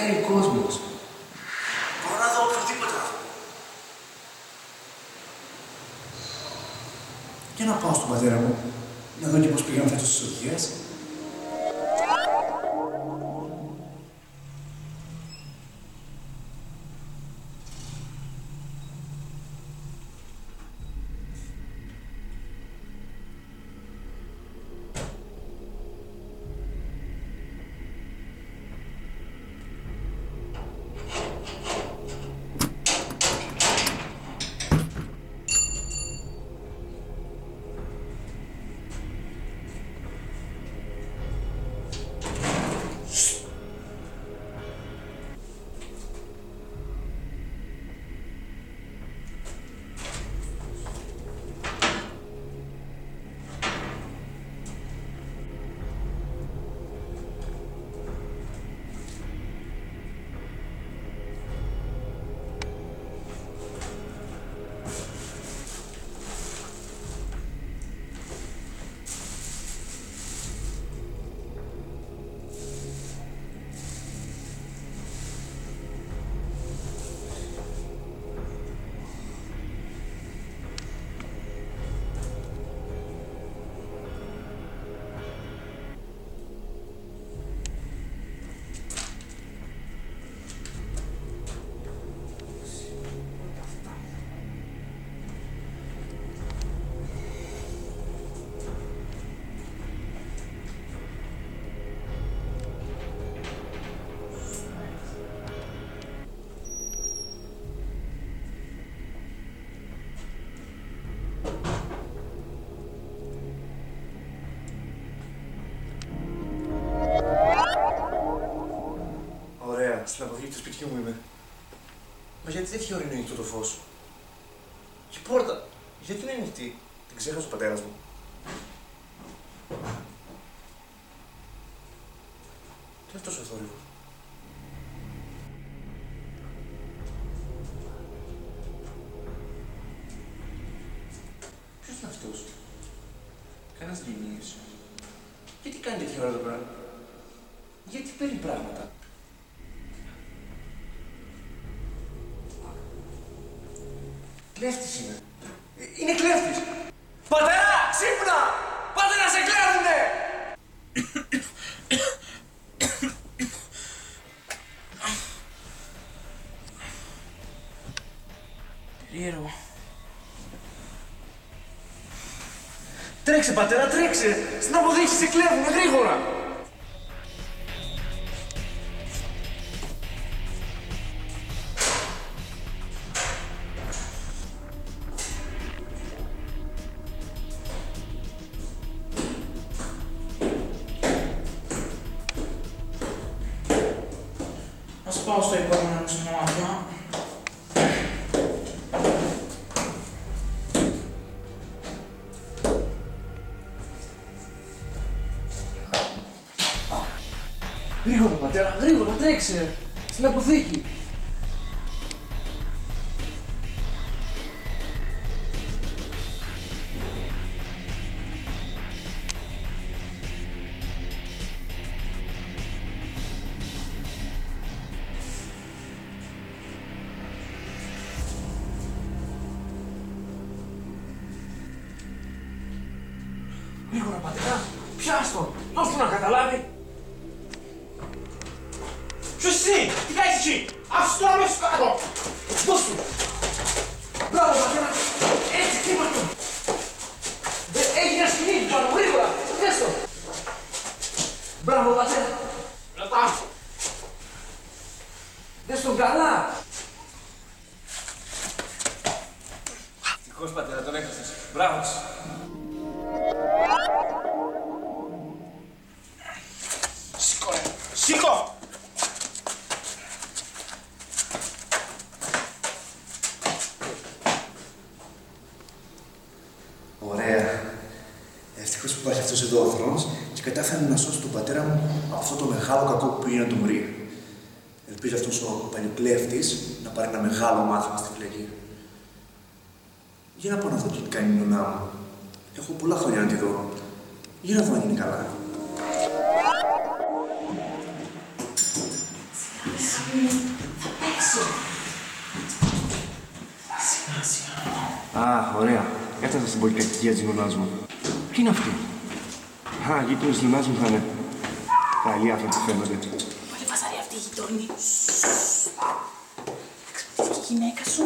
μακάρι ο κόσμος. Μπορώ να δω οποιοδήποτε άνθρωπο. Και να πάω στον πατέρα μου, να δω και πώς πήγαν αυτές τις οδηγίες. Στην αποδοχή του σπιτιού μου είμαι. Μα γιατί τέτοια ώρα είναι ανοιχτό το φως. Και η πόρτα, γιατί είναι ανοιχτή. Την ξέχασε ο πατέρας μου. Τι αυτός ο θόρυβος. Ποιος είναι αυτός. Κανένας γυμνής. Γιατί κάνει τέτοια ώρα το πράγμα. Γιατί παίρνει πράγματα. Κλέφτης είναι. Είναι κλέφτης. Πατέρα, ξύπνα! Πάτε να σε κλέβουνε! Περίεργο. Τρέξε, πατέρα, τρέξε! Στην αποδείχηση σε κλέβουνε γρήγορα! Πάω στο επόμενο μου σημάδια. Γρήγορα, πατέρα, γρήγορα, τρέξε! Στην αποθήκη! Γρήγορα, πατέρα! Πιάσ' τον! Δώσ' του να καταλάβει! Ποιος εσύ! Τι κάνεις εκεί! Άφησε το αμέσως κάτω! Δώσ' του! Μπράβο, πατέρα! Έτσι χτύπα του! Έγινε ένα σκηνή πάνω, γρήγορα! Δες το! Μπράβο, πατέρα! Άφησε! Δες τον καλά! Ευτυχώς, πατέρα, τον έχασες. Μπράβο σου! Σήκω! Ωραία. Ευτυχώς που υπάρχει αυτός εδώ ο θρόνος και κατάφερε να σώσει τον πατέρα μου από αυτό το μεγάλο κακό που πήγε να τον βρει. Ελπίζω αυτός ο παλιοκλέφτης να πάρει ένα μεγάλο μάθημα στη φυλακή. Για να πάω να δω τι κάνει η νονά μου. Έχω πολλά χρόνια να τη δω. Για να δω αν είναι καλά. Yes. Α, ωραία. Έφτασα στην πολυκατοικία της νονάς μου. Τι είναι αυτή? Α, γείτονες της νονάς μου θα είναι. Καλή άνθρωποι φαίνονται. Πολύ φασαρή αυτή η γειτόνη. Θα ξυπνήσει και η γυναίκα σου.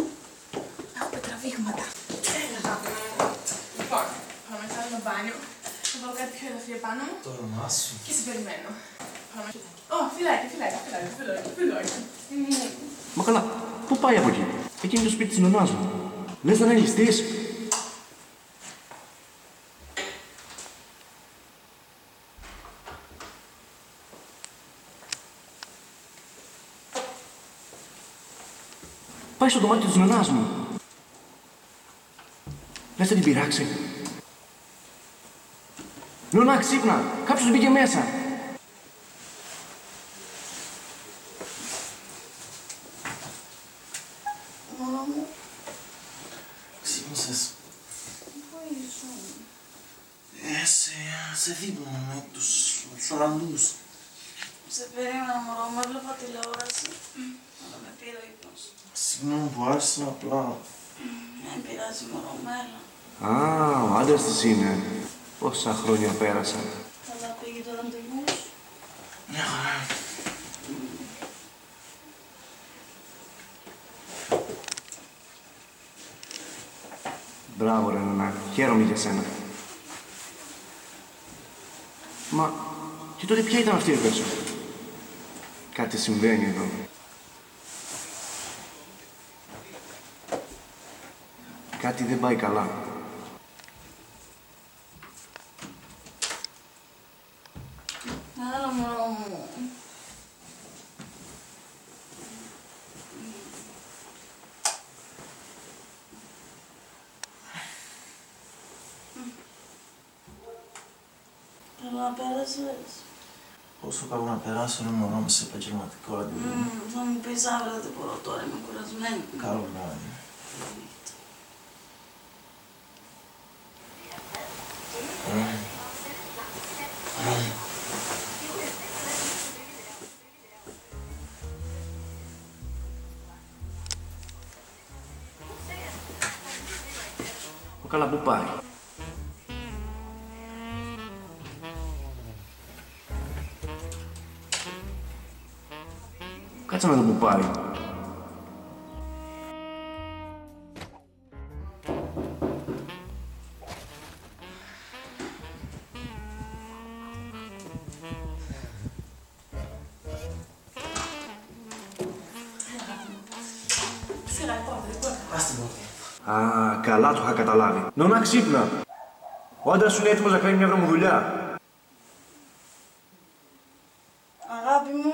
Να έχουμε τραβήγματα. Έλα, γαμπρό. Λοιπόν, πάμε να κάνω το μπάνιο. Θα βάλω κάτι πιο ελαφρύ επάνω μου. Το όνομά σου. Και σε περιμένω. Ω, φυλάκι, φυλάκι. Μα καλά, πού πάει από εκεί? Εκεί είναι το σπίτι της νονάς μου. Λες να είναι ληστής? Πάει στο δωμάτιο της νονάς μου. Λες να την πειράξει? Νονά, ξύπνα! Κάποιος μπήκε μέσα! Ξύπνησες. Πού ήσουν? Σε δείπνο με τους Ολλανδούς. Σε περίμενα μωρό, με έβλεπα τηλεόραση. Αλλά με πήρε ο ύπνος. Συγγνώμη που άρχισα απλά. Δεν πειράζει μωρό, μέλα. Α, ο άντρας της είναι. Πόσα χρόνια πέρασαν. Καλά πήγε το ραντεβού σου? Μια χαρά. Μπράβο ρε Νονά, χαίρομαι για σένα. Μα, και τότε ποια ήταν αυτή η πέσω? Κάτι συμβαίνει εδώ. Κάτι δεν πάει καλά. Άρα μωρό μου. Καλά πέρασες? Όσο καλά να περάσω είναι μωρό μου σε επαγγελματικό αντιβούλιο. Θα μου πεις αύριο δεν μπορώ τώρα, είμαι κουρασμένη. Καλό να είναι. Καλά, πού πάει? Κάτσε να δω πού πάει. Α, καλά το είχα καταλάβει. Νονά, ξύπνα! Ο άντρας σου είναι έτοιμος να κάνει μια βρωμοδουλειά. Αγάπη μου.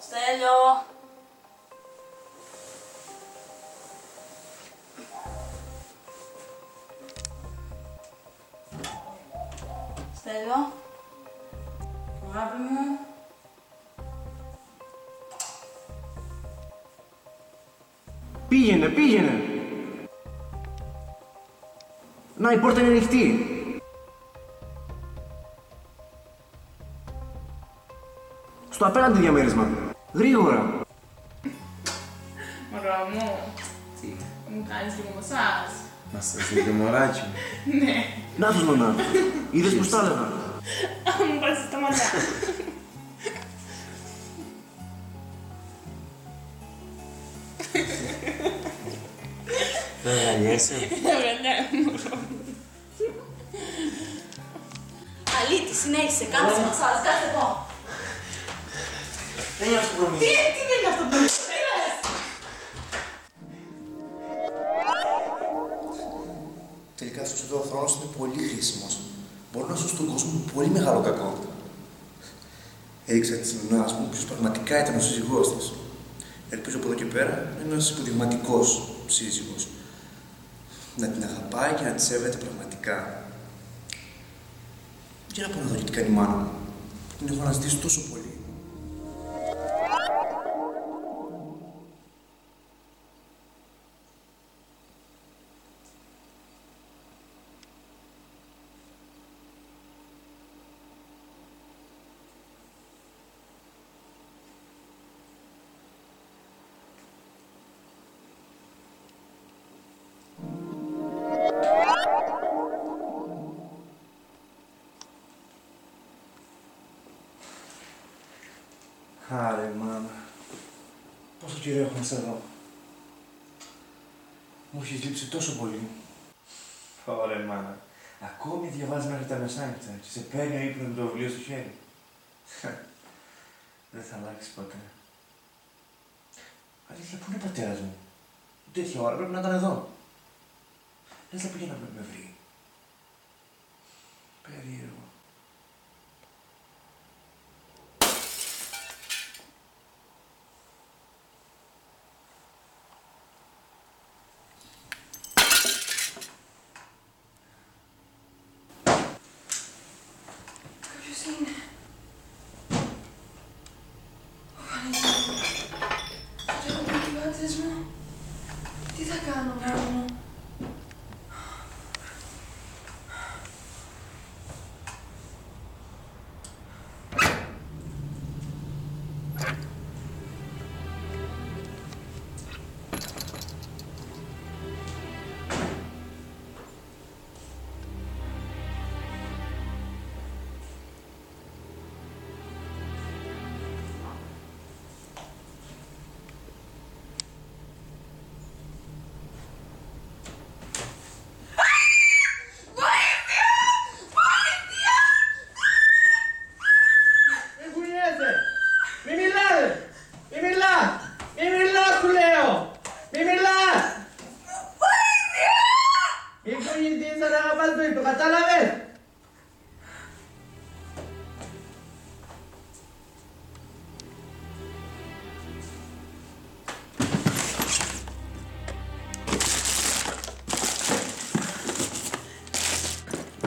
Στέλιο. Στέλιο. Αγάπη μου. Πήγαινε, πήγαινε. Να, η πόρτα είναι ανοιχτή. Στο απέναντι διαμέρισμα. Γρήγορα. Μωρό μου. Τι? Μου κάνεις λίγο μασάζ. Να σας δείτε μωράκι μου. Ναι. Να τους Νονά. Είδες που στα έλεγα. Μου βάζεις τα μαλλιά. Δεν γαλιέσαι. Δεν γαλιέμαι, μωρό μου. Αλήτη, συνέχισε, κάνεις μασάζ, κάτσε εδώ. Δεν είναι αυτό το πρόβλημα. Τι δεν είναι αυτό το πρόβλημα? Τελικά αυτός εδώ ο χρόνος είναι πολύ χρήσιμος. Μπορώ να σώσω τον κόσμο πολύ μεγάλο κακό. Έδειξα τη Νονάς μου ποιος πραγματικά ήταν ο σύζυγός της. Ελπίζω από εδώ και πέρα να είναι ένας υποδειγματικός σύζυγος. Να την αγαπάει και να τη σέβεται πραγματικά. Για να πω να δω γιατί κάνει η μάνα μου. Την έχω αναζητήσει τόσο πολύ. Άρε μάνα, πόσο καιρό έχω να σε δω. Μου έχεις λείψει τόσο πολύ. Ωραία μάνα, ακόμη διαβάζεις μέχρι τα μεσάνυχτα και σε παίρνει ο ύπνος με το βιβλίο στο χέρι. Δεν θα αλλάξεις ποτέ. Αλήθεια, πού είναι ο πατέρας μου? Τέτοια ώρα πρέπει να ήταν εδώ. Λες να πήγε να με βρει. Περίεργο.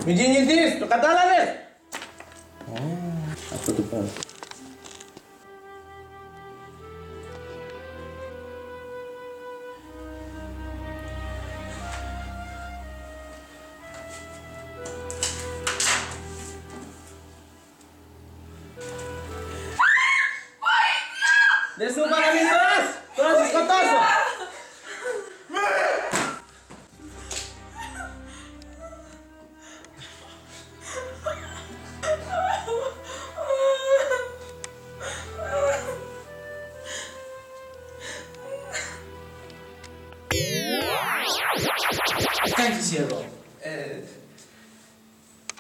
Μην κινηθείς, το κατάλαβες! Αυτό το πάω. Δεν σου είπα να μην δώσεις! Τώρα θα σε σκοτώσω! Εδώ.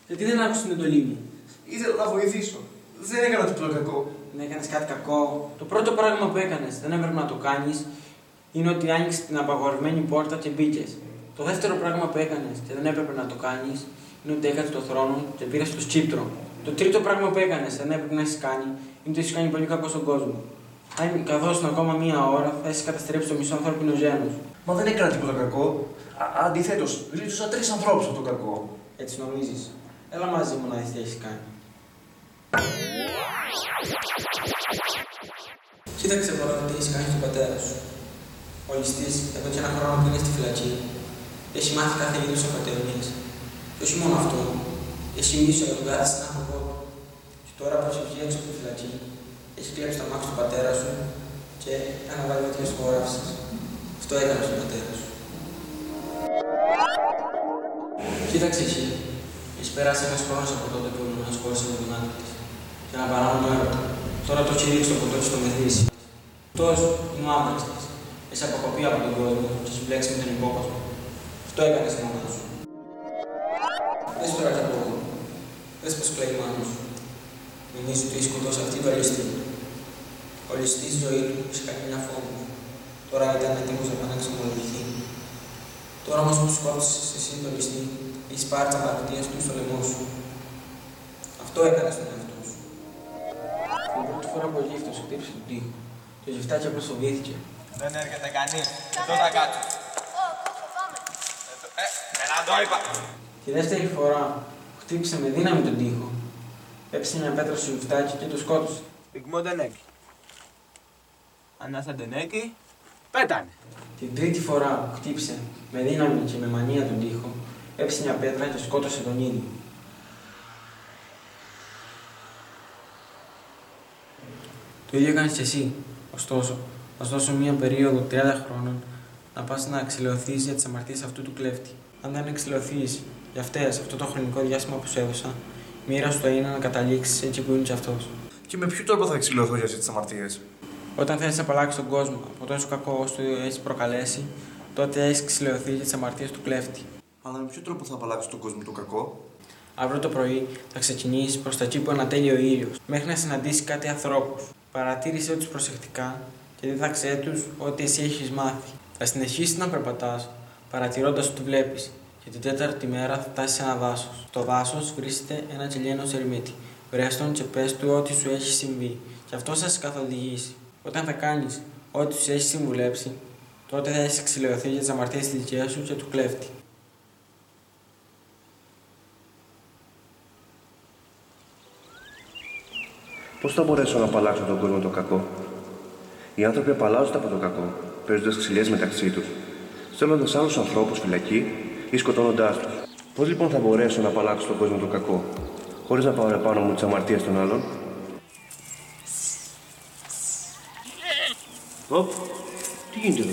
Γιατί δεν άκουσες την εντολή μου? Ήθελα να βοηθήσω. Δεν έκανα τίποτα κακό. Δεν έκανες κάτι κακό. Το πρώτο πράγμα που έκανες, δεν έπρεπε να το κάνεις, είναι ότι άνοιξες την απαγορευμένη πόρτα και μπήκες. Το δεύτερο πράγμα που έκανες και δεν έπρεπε να το κάνεις, είναι ότι έχασες το θρόνο και πήρες το σκύπτρο. Το τρίτο πράγμα που έκανες, δεν έπρεπε να έχεις κάνει, είναι ότι έχεις κάνει πολύ κακό στον κόσμο. Αν καθόσουν ακόμα μία ώρα, θα έχεις καταστρέψει το μισό ανθρώπινο γένος. Μα δεν έκανα τίποτα κακό. Αντιθέτως, γλίτωσα 3 ανθρώπους από το κακό. Έτσι νομίζεις? Έλα μαζί μου να δεις τι έχεις κάνει. Κοίταξε πρώτα τι έχεις κάνει στον πατέρα σου. Ο ληστής, εδώ και ένα χρόνο που είναι στη φυλακή, έχει μάθει κάθε είδους ακατεωνίες. Και όχι μόνο αυτό, έχει μίσο για τον κάθε συνάδελφό του. Και τώρα που έχει βγει έξω από τη φυλακή, έχει κλέψει το αμάξι του πατέρα σου και αναβάλει βιτίες χωράφησης. Αυτό έκανε στον πατέρα σου. Κοίταξε εσύ, έχεις περάσει ένας χρόνος από τότε που ήμουν ασχολείσαι με τον άντρα της και ένα παράνομο έρωτα. Τώρα το χειρίξε το ποτό της στο μεθύσι. Αυτός είναι ο άντρας της. Έχεις αποκοπεί από τον κόσμο και έχεις μπλέξει με τον υπόκοσμο. Αυτό έκανες μόνα σου. Δες τώρα κι από εδώ. Δες πως κλαίει η μάνα σου. Νομίζω ότι έχει σκοτώσει αυτή το ληστή. Ο ληστής ζωή του είχε κάνει μια φόβο. Τώρα ήταν έτοιμος να πάει να ξεμολογηθεί. Τώρα όμως που σκότωσες εσύ τον ληστή, έχεις πάρει τις αμαρτίες του στο λαιμό σου. Αυτό έκανες στον εαυτό σου. Την πρώτη φορά που ο γύφτος σου χτύπησε τον τοίχο, το γυφτάκι απλώς φοβήθηκε. Δεν έρχεται κανείς. Εδώ θα κάτσω. Φοβάμαι. Ένα το είπα. Τη δεύτερη φορά που χτύπησε με δύναμη τον τοίχο, έπεσε μια πέτρα στο γυφτάκι και το σκότωσε. Πυγμό Ντενέκη. Ανάσα Ντενέκη. Πέτανε. Την τρίτη φορά που χτύπησε με δύναμη και με μανία τον τοίχο, έπεσε μια πέτρα και σκότωσε τον ίδιο. Το ίδιο έκανες κι εσύ. Ωστόσο, θα σου δώσω μια περίοδο 30 χρόνων να πας να εξηλαιωθείς για τις αμαρτίες αυτού του κλέφτη. Αν δεν εξηλαιωθείς για αυτές αυτό το χρονικό διάστημα που σου έδωσα, μοίρα σου το είναι να καταλήξεις εκεί που είναι κι αυτός. Και με ποιο τρόπο θα εξηλωθώ για αυτές τις αμαρτίες? Όταν θέλεις να απαλλάξεις τον κόσμο από τον σου κακό όσο έχεις προκαλέσει, τότε έχεις εξηλωθεί για τις αμαρτίες του κλέφτη. Αλλά με ποιο τρόπο θα απαλλάξεις τον κόσμο το κακό? Αύριο το πρωί θα ξεκινήσεις προς τα εκεί που ανατέλει ο ήλιος, μέχρι να συναντήσεις κάτι ανθρώπους. Παρατήρησέ τους προσεκτικά και δίδαξέ τους ό,τι εσύ έχεις μάθει. Θα συνεχίσεις να περπατάς, παρατηρώντας ό,τι βλέπεις, και την τέταρτη μέρα θα φτάσεις σε ένα δάσος. Στο δάσος βρίσκεται ένα τζελιένος ερημίτη. Βρες τον και πες του ό,τι σου έχει συμβεί, και αυτός θα σε καθοδηγήσει. Όταν θα κάνεις ό,τι σου έχει συμβουλέψει, τότε θα έχεις εξηλαιωθεί για τις αμαρτίες της δικαίας σου και του κλέφτη. Πώς θα μπορέσω να απαλλάξω τον κόσμο το κακό? Οι άνθρωποι απαλλάσσονται από το κακό, παίζοντας ξυλιές μεταξύ τους, στέλνοντας άλλους ανθρώπους φυλακή ή σκοτώνοντάς τους. Πώς λοιπόν θα μπορέσω να απαλλάξω τον κόσμο το κακό, χωρίς να πάρω επάνω μου τις αμαρτίες των άλλων? Οπ, τι γίνεται εδώ?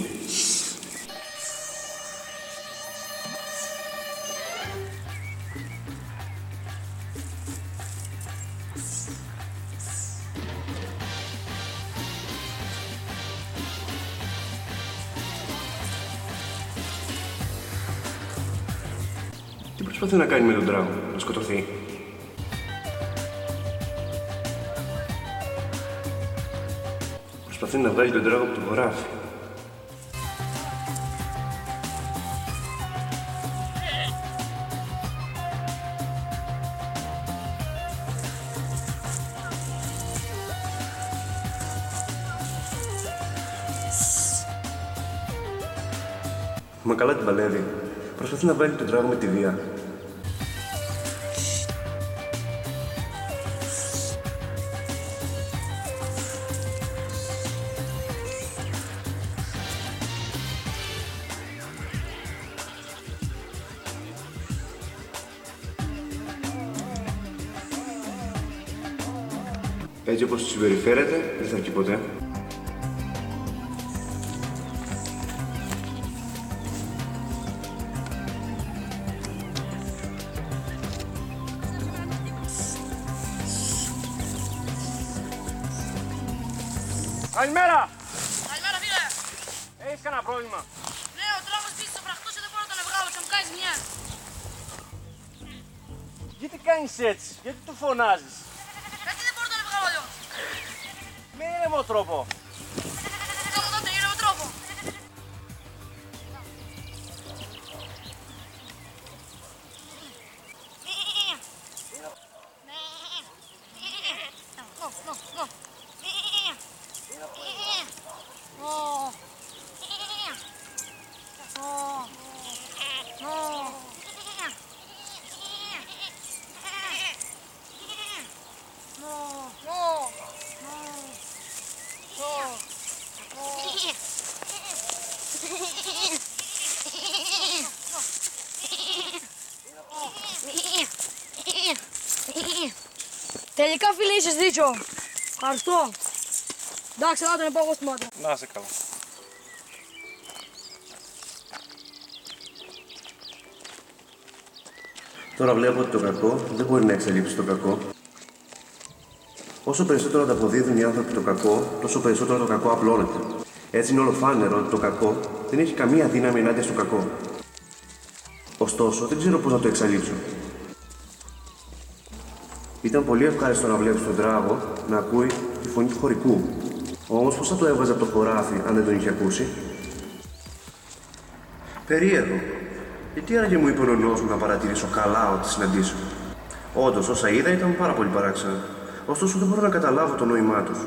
Τι προσπαθεί να κάνει με τον Ντράγο, να σκοτωθεί? Προσπαθεί να βγάλει τον Ντράγο από το χωράφι. Μα καλά την παλεύει. Προσπαθεί να βγάλει τον Ντράγο με τη βία. Έτσι όπως συμπεριφέρεται, δεν θα αρκεί ποτέ. Καλημέρα! Καλημέρα, φίλε! Έχεις κανένα πρόβλημα? Ναι, ο τρόπος πίσω στο φραχτούσε, δεν μπορώ να τον βγάλω, θα μου κάνεις μια. Γιατί κάνεις έτσι, γιατί του φωνάζεις? Με ήρεμο τρόπο. Τότε, ήρεμο τρόπο. Τελικά, φίλε, είσαι δίκιο. Ευχαριστώ. Εντάξει, να τον πάω εγώ στη μάτια. Να είσαι καλά. Τώρα βλέπω ότι το κακό δεν μπορεί να εξελίξει το κακό. Όσο περισσότερο ανταποδίδουν οι άνθρωποι το κακό, τόσο περισσότερο το κακό απλώνεται. Έτσι είναι ολοφάνερο ότι το κακό δεν έχει καμία δύναμη ενάντια στο κακό. Ωστόσο, δεν ξέρω πώς να το εξαλείψω. Ήταν πολύ ευχάριστο να βλέπεις τον Ντράγο να ακούει τη φωνή του χωρικού. Όμως πώς θα το έβγαζε από το χωράφι αν δεν τον είχε ακούσει? Περίεργο. Γιατί άραγε μου είπε ο νονός μου να παρατηρήσω καλά ό,τι συναντήσω? Όντως, όσα είδα ήταν πάρα πολύ παράξενα. Ωστόσο δεν μπορώ να καταλάβω το νόημά τους.